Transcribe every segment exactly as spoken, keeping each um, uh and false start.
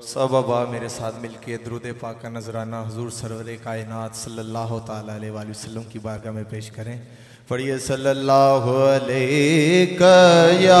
सब अबा मेरे साथ मिलके दुरूद पाक का नजराना हुजूर सरवरे कायनात सल्लल्लाहु ताला अलैहि वसल्लम की बारगाह में पेश करें। पढ़िए सल्लल्लाहु अलैका या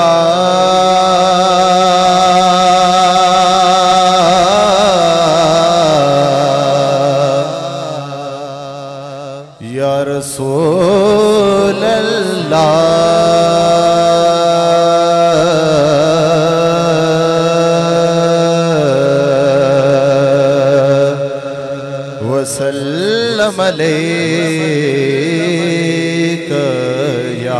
अलैका या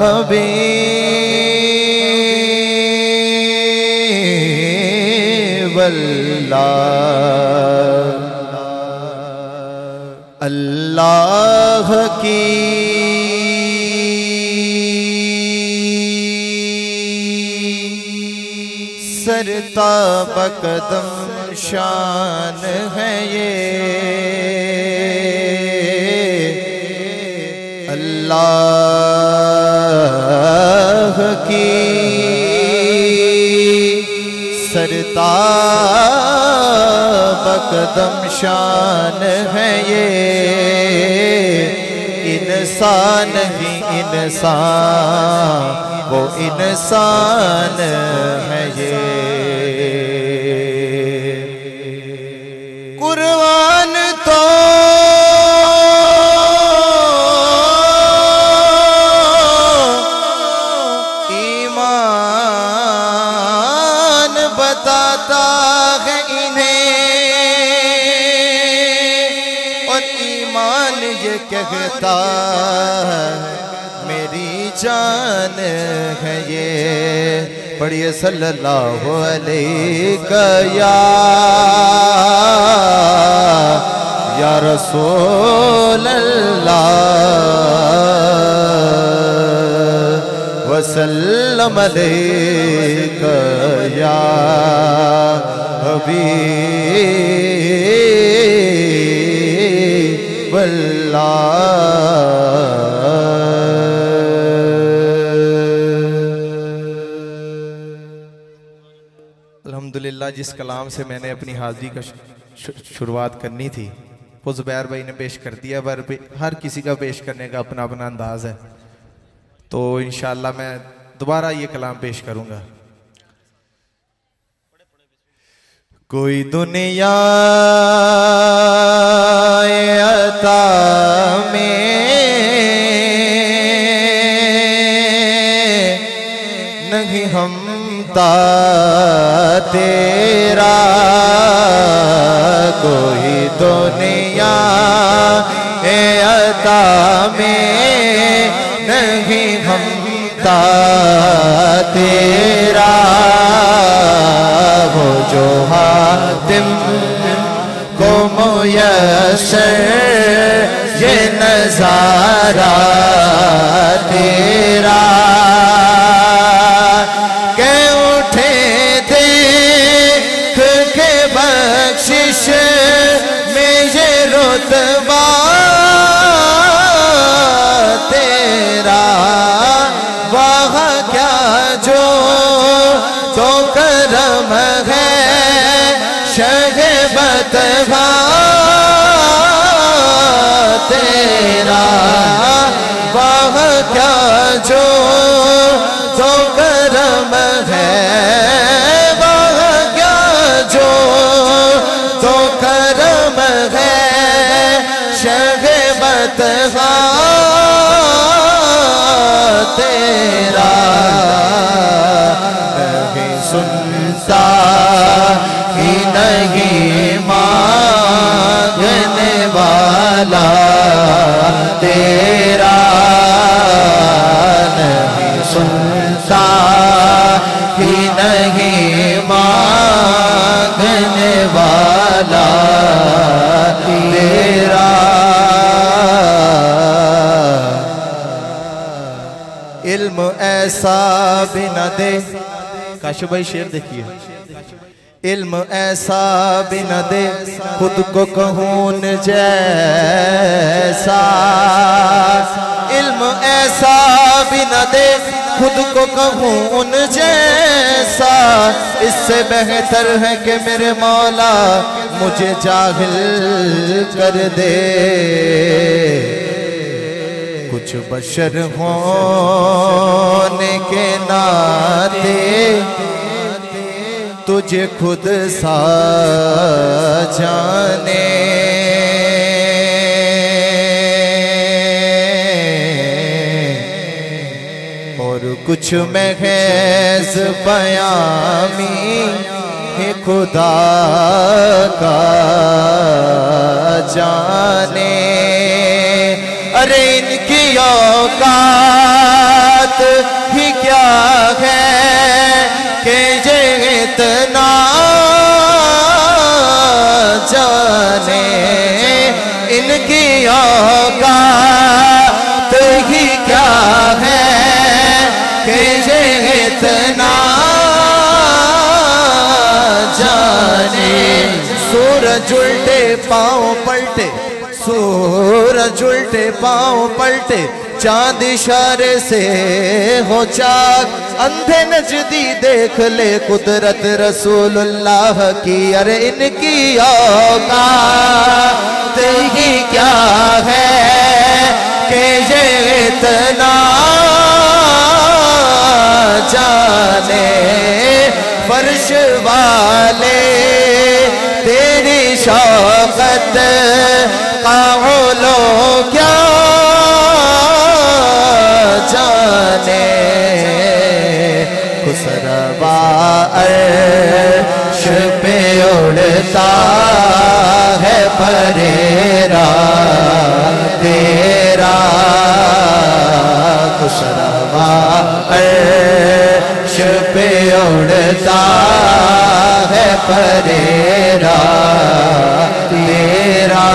हबीबल्लाह। अल्लाह की सरता बकदम शान है ये अल्लाह की सरता बकदम शान है ये इंसान ही इंसान वो इंसान है ये कुर्बान तो ईमान बताता है इन्हें और ईमान ये कहता मेरी जान है ये। पढ़िए सल्लल्लाहु अलैका या रसूलल्लाह व सल्लम अलैका या हबीबल्लाह। अल्हम्दुलिल्लाह जिस कलाम से मैंने अपनी हाजिरी का शुरुआत करनी थी वो ज़ुबैर भाई ने पेश कर दिया, पर हर किसी का पेश करने का अपना अपना अंदाज है, तो इंशाअल्लाह मैं दोबारा ये कलाम पेश करूँगा। कोई दुनिया अता में नहीं हम तेरा कोई दुनिया ए अता में नहीं हमता तेरा वो जो हातिम को मुयस्सर ये नजारा तेरा तेरा वाह क्या जो तो करम है वाह क्या जो तो करम है शहबत तेरा नहीं सुनता ही नहीं मांगने वाला तेरा नहीं सुनता ही नहीं मांगने वाला तेरा। इल्म ऐसा बिना दे काश भाई शेर देखिए। इल्म ऐसा बिन दे खुद को कहून जैसा, इल्म ऐसा बिन दे खुद को कहून जैसा, इससे बेहतर है कि मेरे मौला मुझे जाहिल कर दे। कुछ बशर होने के नाते तुझे खुद सा जाने, और कुछ महज़ बयामी है खुदा का जाने। अरे इनकी औकात ही क्या है कि ये इतना जाने, इनकी औकात ही क्या है कि ये इतना जाने। सूरज उल्टे पाँव पलटे, सूरज उल्टे पाँव पलटे, चांद इशारे से हो चाक, अंधे नजदी देख ले कुदरत रसूलुल्लाह की। अरे इनकी औकात ही क्या है कि ये इतना जाने। फर्श वाले तेरी शौकत का उलो क्या जाने, खुसरवा अर्श पे उड़ता है परेरा तेरा, खुसरवा अर्श पे उड़ता है परेरा तेरा।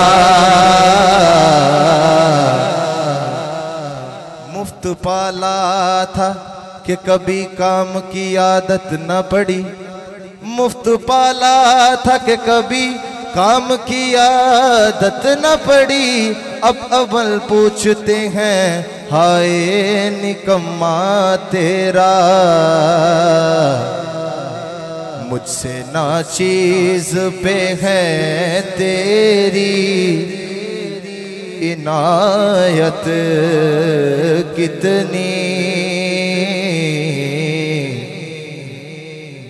मुफ्त पाला था कि कभी काम की आदत न पड़ी, मुफ्त पाला था कि कभी काम की आदत न पड़ी, अब अवल पूछते हैं हाय निकम्मा तेरा। मुझसे ना चीज पे है तेरी इनायत कितनी,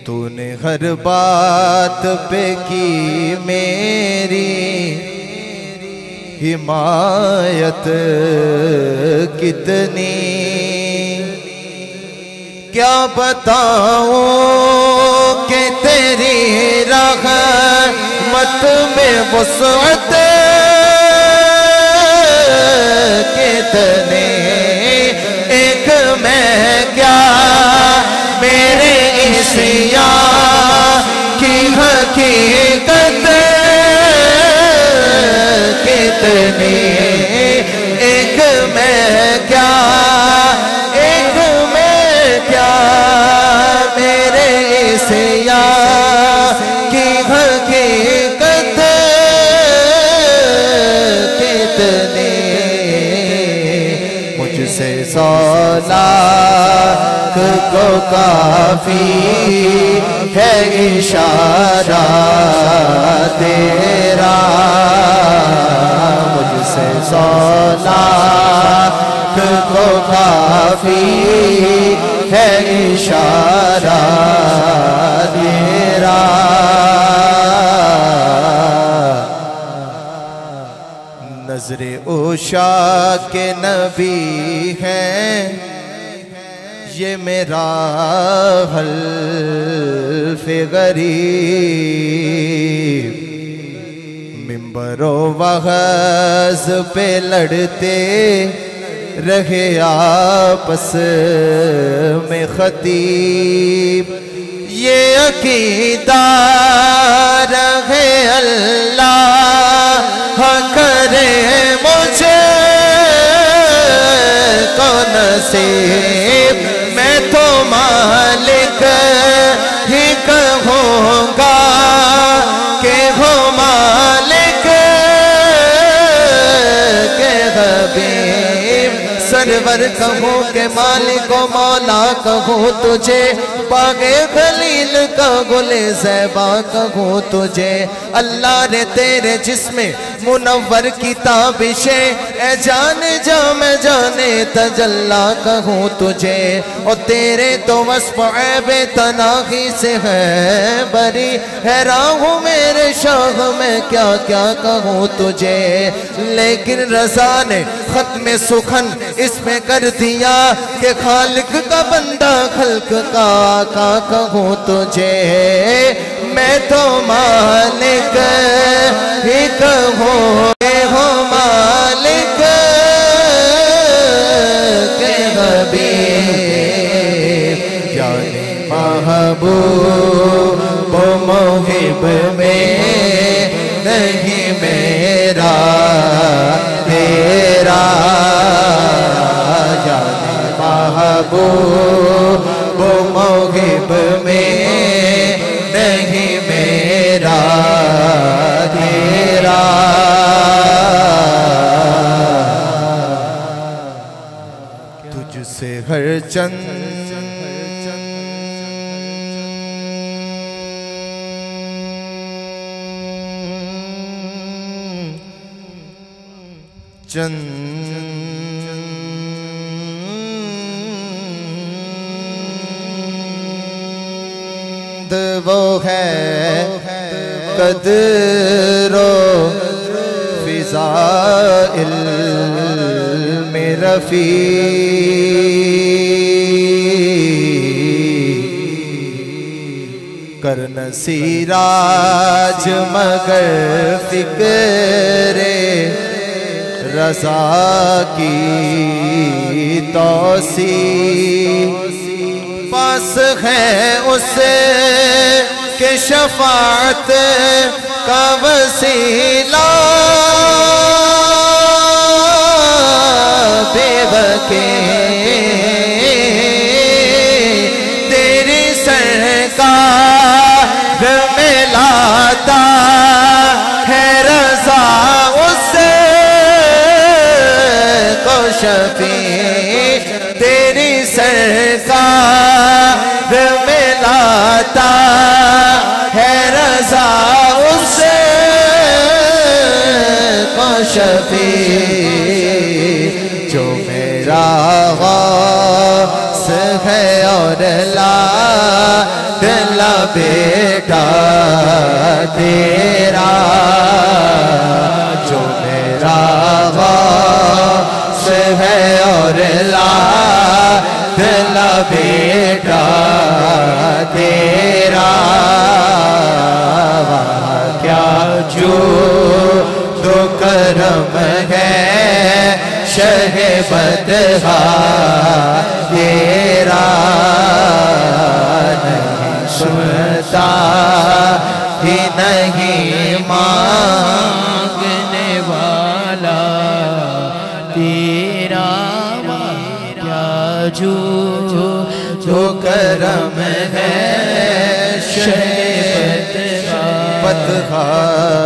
तूने हर बात पे की मेरी हिमायत कितनी। क्या बताऊं कि तेरी रहमत में वसअत कितने, एक मैं क्या मेरे इसिया की हकीकत कितने, एक मैं क्या एक मैं क्या मेरे इसिया की हकीकत कितने। मुझसे सौलाख को काफी है इशारा तेरा, मुझसे सौलाख को काफी है इशारा तेरा। नजरे उषा के नबी हैं ये मेरा हल्फ़े गरीब, मिंबरों वहज़ पे लड़ते रहे आपस में खतीब, ये अकीदा रहे अल्लाह करे मुझे को नसीब। मैं तो मालिक ही कहूँगा जेवर कहो के मालिको मौला कहो तुझे, बागे खलील का गुले ज़ैबा कहो तुझे। अल्लाह रे तेरे जिस्मे मुनव्वर की ताबिशे, ए जान जा मैं जाने तजल्ला कहो तुझे। और तेरे तो वस्फ़ ऐबे तनाही से है बरी, हैरान हूँ मेरे शाह में क्या क्या कहो तुझे। लेकिन रज़ा ने खत्म सुखन इसमें कर दिया कि खालिक का बंदा खल्क का आका कहूँ तुझे। मैं तो मालिक ही कहूँ हो मालिक के हबीब, जाने महबूब वो मोहिब में नहीं मेरा तेरा, जाने महबूब वो मोहिब में नहीं मेरा तेरा। तुझसे हर चंद चंद वो है कदरो फिजाइल में रफी, करन सिराज मगर फिक्रे रज़ा की तौसी। पास है उसे के शफाअत का वसीला, बेवके तेरी सरकार में लाता है रज़ा उसे शफी, तेरी सरकार मिलाता है रज़ा उसे को शफी। जो मेरा ग़ौस है और ला दिला बेटा तेरा, जो मेरा है और ला दिला बेटा तेरा। क्या जो दो करम है शहे बदहा तेरा, नहीं सुनता ही नहीं मांगने वाला तेरा। क्या जो जो करम है शहे बदहा